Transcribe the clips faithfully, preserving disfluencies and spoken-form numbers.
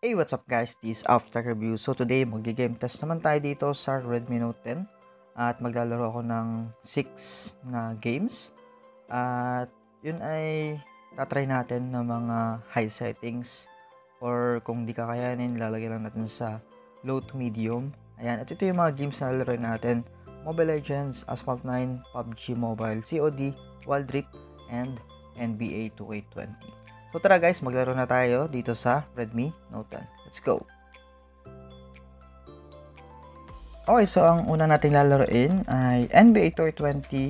Hey, what's up guys? This is After Review. So today, magigame test naman tayo dito sa Redmi Note ten. At maglalaro ako ng six na games. At yun ay tatry natin ng mga high settings. Or kung di kakayanin, lalagyan lang natin sa low to medium. Ayan, at ito yung mga games na lalaroin natin. Mobile Legends, Asphalt nine, P U B G Mobile, C O D, Wild Rift, and N B A two K twenty. So tara guys, maglaro na tayo dito sa Redmi Note ten. Let's go! Okay, so ang una natin lalaroin ay N B A two K twenty.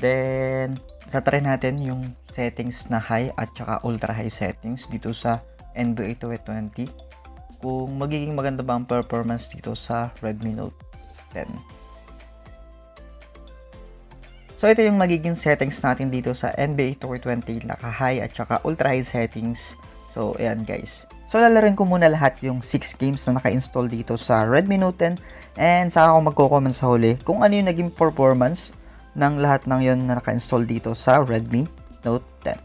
Then, tatry natin yung settings na high at saka ultra high settings dito sa N B A two K twenty. Kung magiging maganda ba ang performance dito sa Redmi Note ten. So ito yung magiging settings natin dito sa N B A two K twenty, naka-high at saka ultra-high settings. So ayan guys. So lalaroin ko muna lahat yung six games na naka-install dito sa Redmi Note ten and saka ako magko-comment sa huli kung ano yung naging performance ng lahat ng yon na naka-install dito sa Redmi Note ten.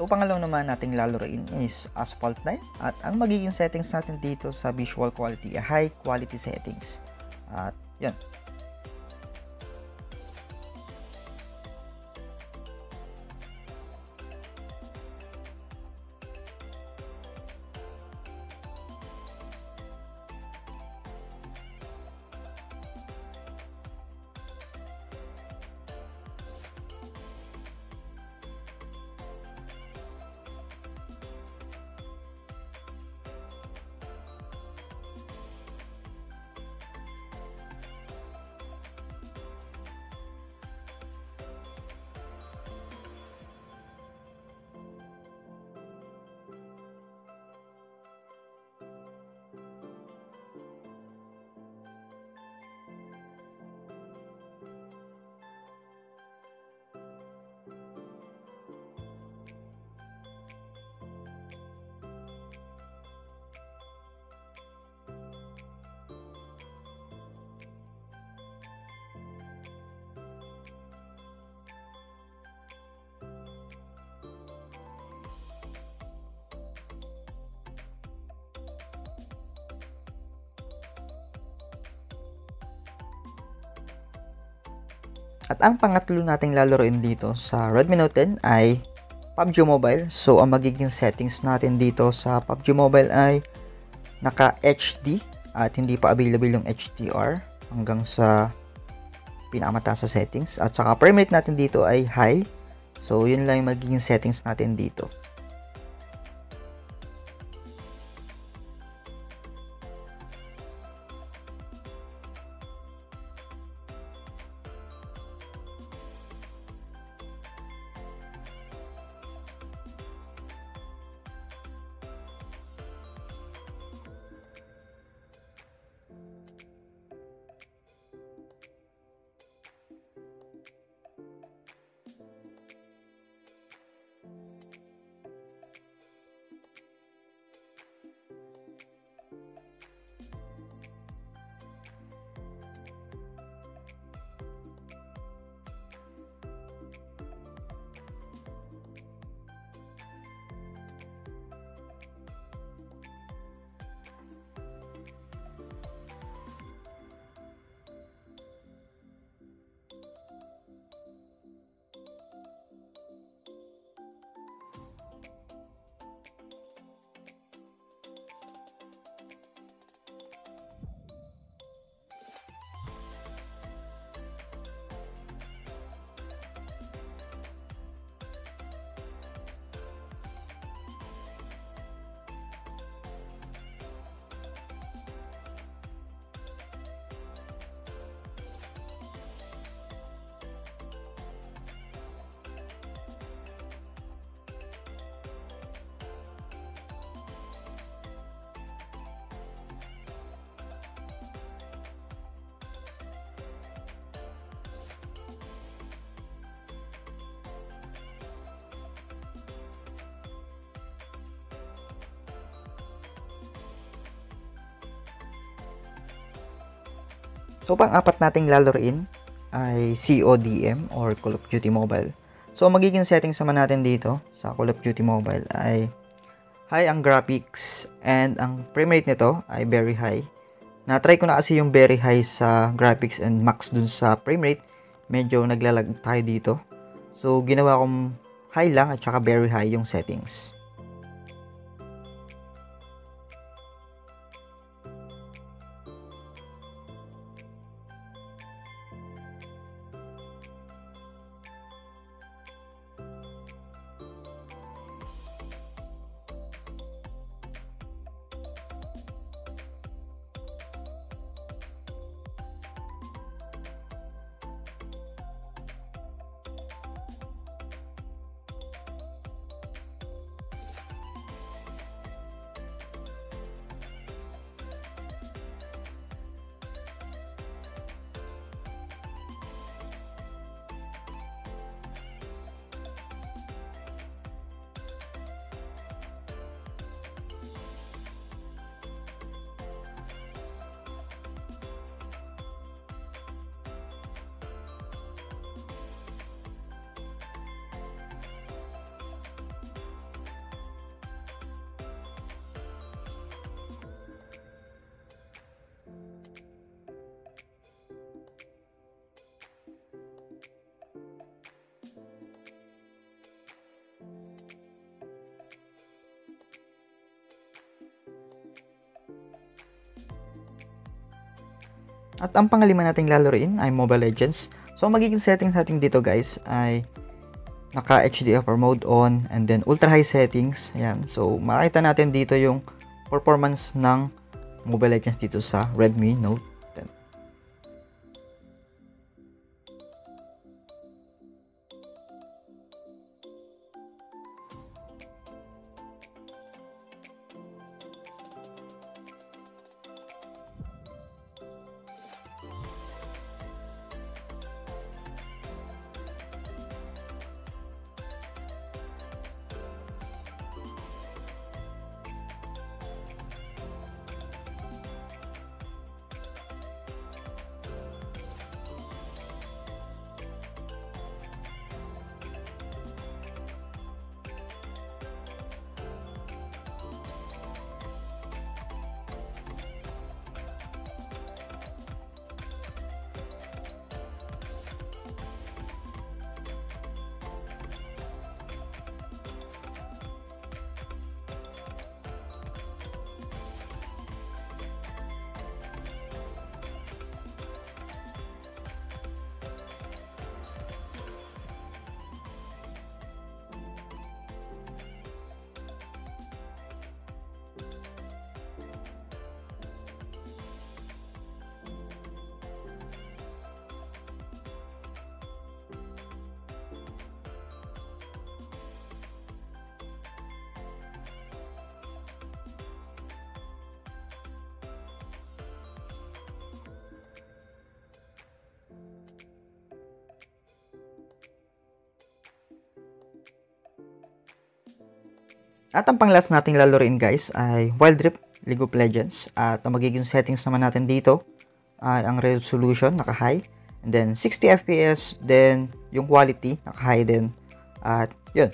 So, pangalaw naman nating lalaroin is Asphalt nine at ang magiging settings natin dito sa visual quality, high quality settings. At yun. At ang pangatlo nating lalaroin dito sa Redmi Note ten ay P U B G Mobile. So, ang magiging settings natin dito sa P U B G Mobile ay naka-H D at hindi pa available yung H D R hanggang sa pinakamataas sa settings. At saka frame rate natin dito ay high. So, yun lang yung magiging settings natin dito. So, pang-apat nating lalaruin ay C O D M or Call of Duty Mobile. So, magiging settings naman natin dito sa Call of Duty Mobile ay high ang graphics and ang frame rate nito ay very high. Na-try ko na kasi yung very high sa graphics and max dun sa frame rate. Medyo naglalag tayo dito. So, ginawa kong high lang at saka very high yung settings. At ang panglima nating lalaruin ay Mobile Legends. So, magiging settings natin dito guys ay naka H D F R mode on and then ultra high settings. Ayan. So, makita natin dito yung performance ng Mobile Legends dito sa Redmi Note. At ang pang-last nating lalaruin guys ay Wild Rift, League of Legends. At ang magiging settings naman natin dito ay ang resolution, naka-high. And then sixty F P S, then yung quality, naka-high din. At yun.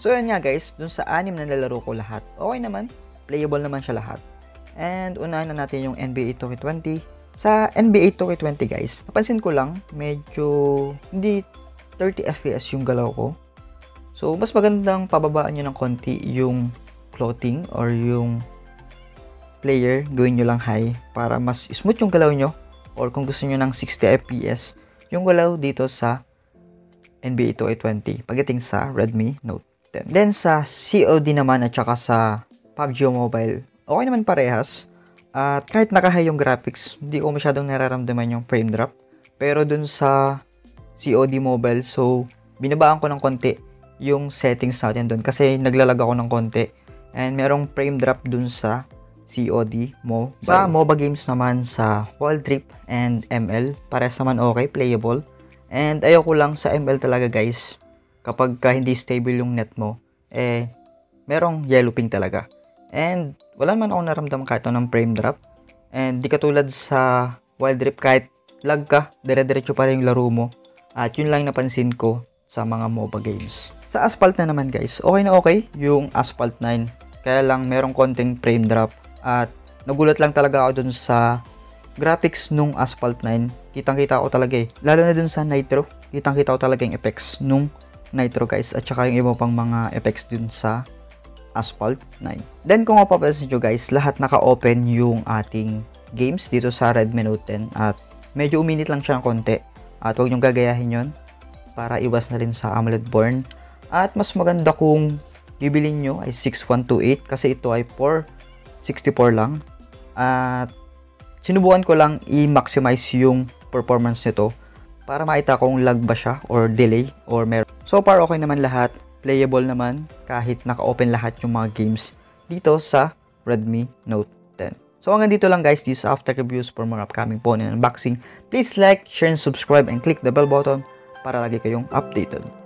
So yun nga guys, dun sa anim na nalaro ko lahat, okay naman, playable naman siya lahat. And unahin na natin yung N B A two K twenty. Sa N B A two K twenty guys, napansin ko lang, medyo hindi thirty F P S yung galaw ko. So mas magandang pababaan nyo ng konti yung clothing or yung player, gawin nyo lang high para mas smooth yung galaw nyo. Or kung gusto nyo ng sixty F P S yung galaw dito sa N B A two K twenty pagdating sa Redmi Note ten. Then sa C O D naman at saka sa P U B G Mobile, okay naman parehas. At kahit naka-high yung graphics, hindi ko masyadong nararamdaman yung frame drop. Pero dun sa C O D Mobile, so binabaan ko ng konti yung settings natin dun kasi naglalag ako ng konti. And merong frame drop dun sa C O D Mobile. Sa MOBA games naman, sa Wild Rift and M L, parehas naman okay, playable. And ayoko lang sa M L talaga guys, kapag ka hindi stable yung net mo, eh, merong yellow ping talaga. And wala man akong naramdaman kahit ng frame drop. And di katulad sa Wild Rift, kahit lag ka, dire-diretso pa rin yung laro mo. At yun lang napansin ko sa mga MOBA games. Sa Asphalt na naman guys, okay na okay yung Asphalt nine. Kaya lang merong konting frame drop. At nagulat lang talaga ako dun sa graphics nung Asphalt nine. Kitang-kita ko talaga eh. Lalo na dun sa Nitro. Kitang-kita ko talaga yung effects nung Nitro guys. At saka yung iba pang mga effects dun sa Asphalt nine. Then kung mapapansin nyo guys, lahat naka-open yung ating games dito sa Redmi Note ten. At medyo uminit lang siya ng konti. At huwag nyong gagayahin yon para iwas na rin sa AMOLED burn. At mas maganda kung bibilin nyo ay six one two eight kasi ito ay four sixty-four lang. At sinubukan ko lang i-maximize yung performance nito para makita kung lag ba siya or delay or meron. So far okay naman lahat, playable naman kahit naka-open lahat yung mga games dito sa Redmi Note ten. So hanggang dito lang guys, this after reviews for more upcoming phone and unboxing. Please like, share and subscribe and click the bell button para lagi kayong updated.